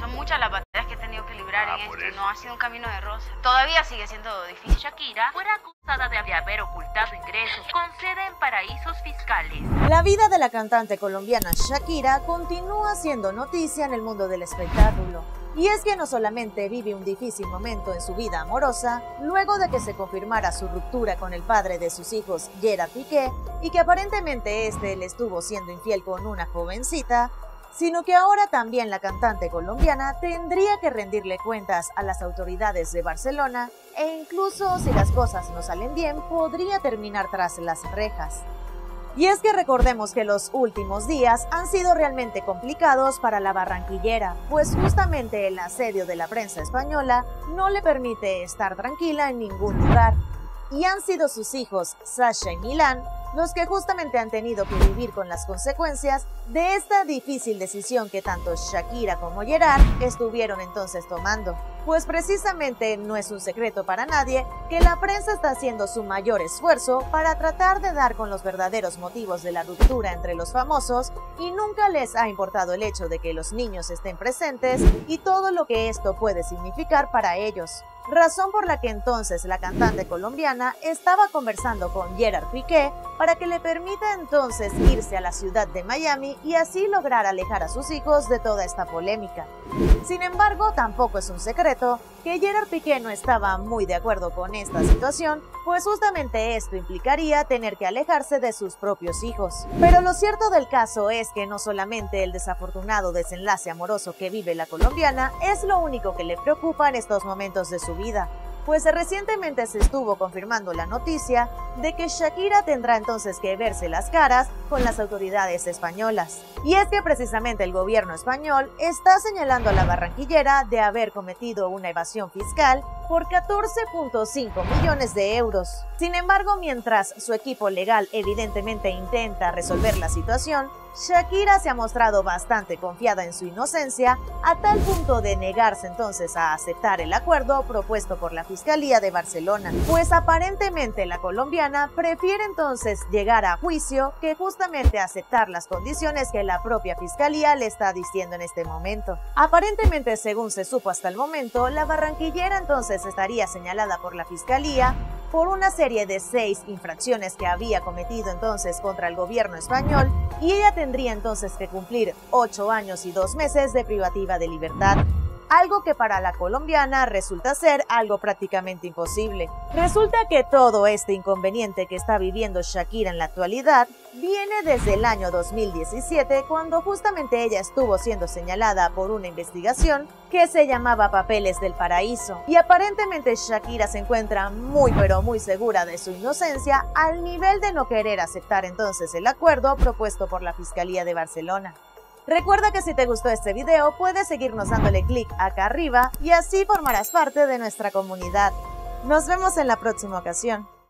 Son muchas las batallas que he tenido que librar en esto, no ha sido un camino de rosas. Todavía sigue siendo difícil. Shakira fuera acusada de haber ocultado ingresos con sede en paraísos fiscales. La vida de la cantante colombiana Shakira continúa siendo noticia en el mundo del espectáculo. Y es que no solamente vive un difícil momento en su vida amorosa, luego de que se confirmara su ruptura con el padre de sus hijos, Gerard Piqué, y que aparentemente le estuvo siendo infiel con una jovencita, sino que ahora también la cantante colombiana tendría que rendirle cuentas a las autoridades de Barcelona e incluso, si las cosas no salen bien, podría terminar tras las rejas. Y es que recordemos que los últimos días han sido realmente complicados para la barranquillera, pues justamente el asedio de la prensa española no le permite estar tranquila en ningún lugar. Y han sido sus hijos, Sasha y Milán, los que justamente han tenido que vivir con las consecuencias de esta difícil decisión que tanto Shakira como Gerard estuvieron entonces tomando. Pues precisamente no es un secreto para nadie que la prensa está haciendo su mayor esfuerzo para tratar de dar con los verdaderos motivos de la ruptura entre los famosos y nunca les ha importado el hecho de que los niños estén presentes y todo lo que esto puede significar para ellos. Razón por la que entonces la cantante colombiana estaba conversando con Gerard Piqué para que le permita entonces irse a la ciudad de Miami y así lograr alejar a sus hijos de toda esta polémica. Sin embargo, tampoco es un secreto que Gerard Piqué no estaba muy de acuerdo con esta situación, pues justamente esto implicaría tener que alejarse de sus propios hijos. Pero lo cierto del caso es que no solamente el desafortunado desenlace amoroso que vive la colombiana es lo único que le preocupa en estos momentos de su vida, pues recientemente se estuvo confirmando la noticia de que Shakira tendrá entonces que verse las caras con las autoridades españolas. Y es que precisamente el gobierno español está señalando a la barranquillera de haber cometido una evasión fiscal por 14.5 millones de euros. Sin embargo, mientras su equipo legal evidentemente intenta resolver la situación, Shakira se ha mostrado bastante confiada en su inocencia, a tal punto de negarse entonces a aceptar el acuerdo propuesto por la Fiscalía de Barcelona, pues aparentemente la colombiana prefiere entonces llegar a juicio que justamente aceptar las condiciones que la propia Fiscalía le está diciendo en este momento. Aparentemente, según se supo hasta el momento, la barranquillera entonces estaría señalada por la Fiscalía por una serie de 6 infracciones que había cometido entonces contra el gobierno español, y ella tendría entonces que cumplir 8 años y 2 meses de privativa de libertad, algo que para la colombiana resulta ser algo prácticamente imposible. Resulta que todo este inconveniente que está viviendo Shakira en la actualidad viene desde el año 2017, cuando justamente ella estuvo siendo señalada por una investigación que se llamaba Papeles del Paraíso. Y aparentemente Shakira se encuentra muy pero muy segura de su inocencia, al nivel de no querer aceptar entonces el acuerdo propuesto por la Fiscalía de Barcelona. Recuerda que si te gustó este video puedes seguirnos dándole clic acá arriba y así formarás parte de nuestra comunidad. Nos vemos en la próxima ocasión.